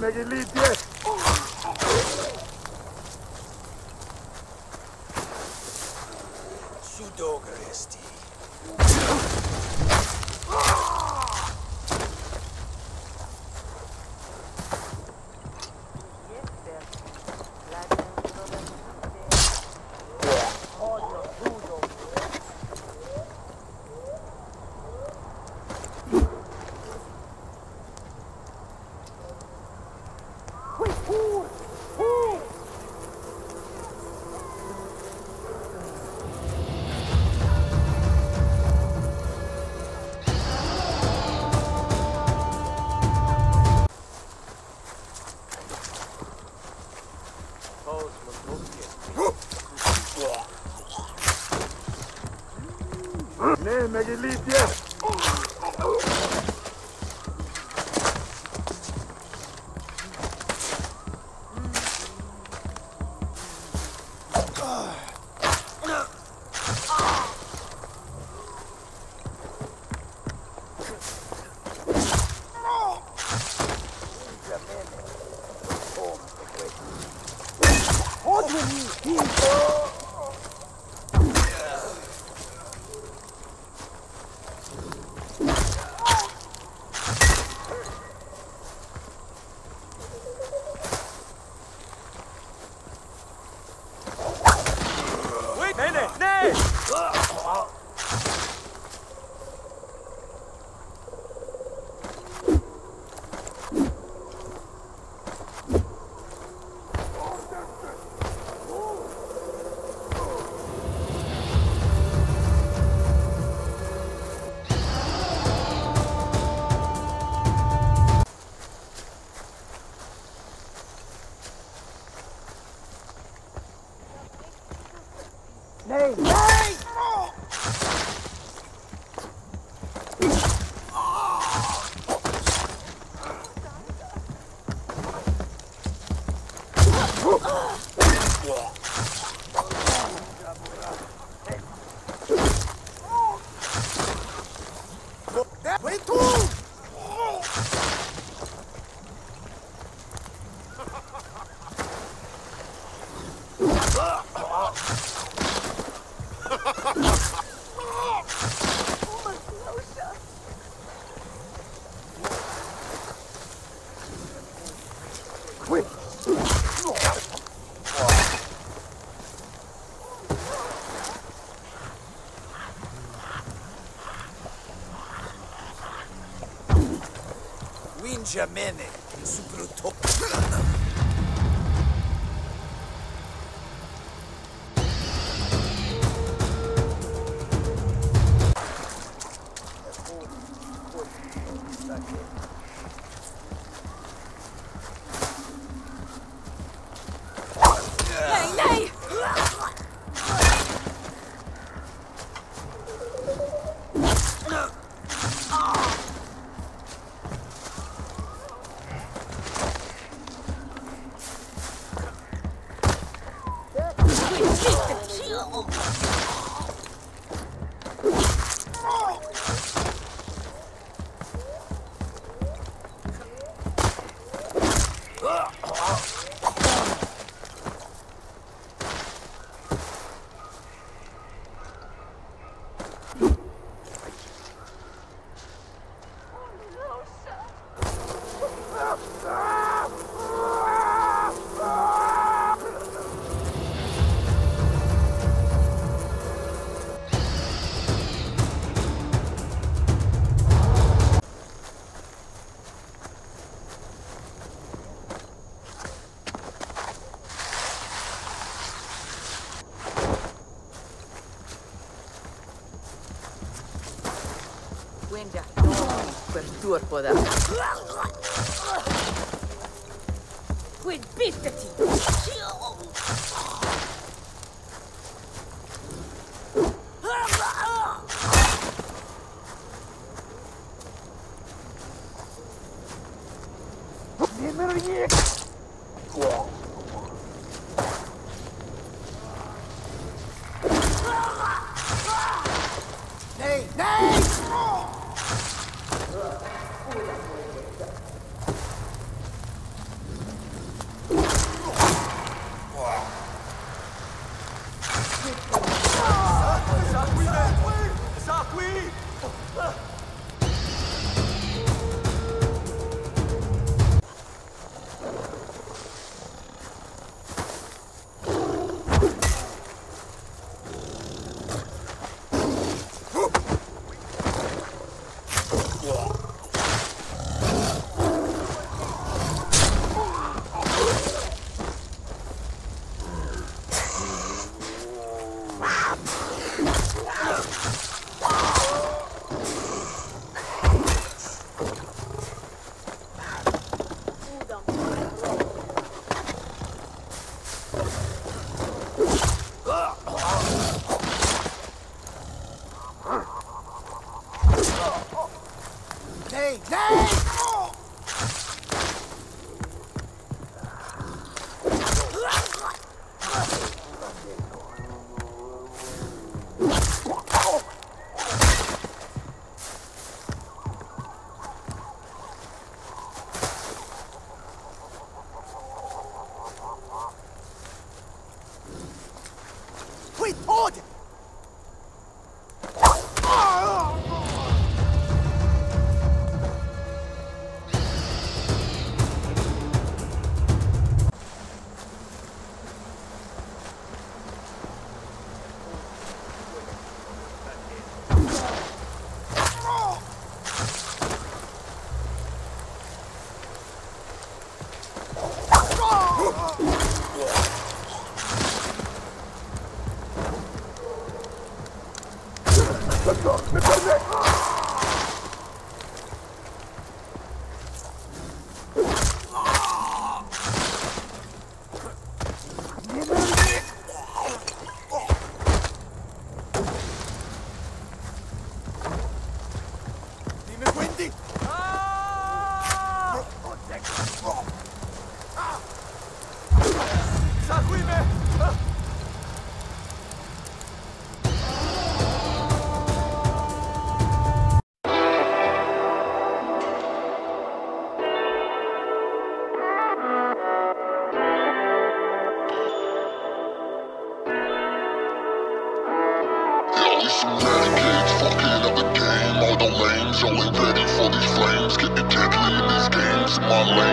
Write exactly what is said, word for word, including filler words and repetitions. here, nigga. Leave here. Shoot dog, Resti. Nee, make it leave here. Hey! Hey! Oh. Oh. Oh. Oh. Wenja mene, super top. Wenja, perturbo da. Quel pistati! Hey, hey! Oh! Pull that way, Wenja. me! Dang! Oh! Renegades, fucking up the game. All the lames, y'all ain't ready for these flames. Get the deadly in these games, my lane.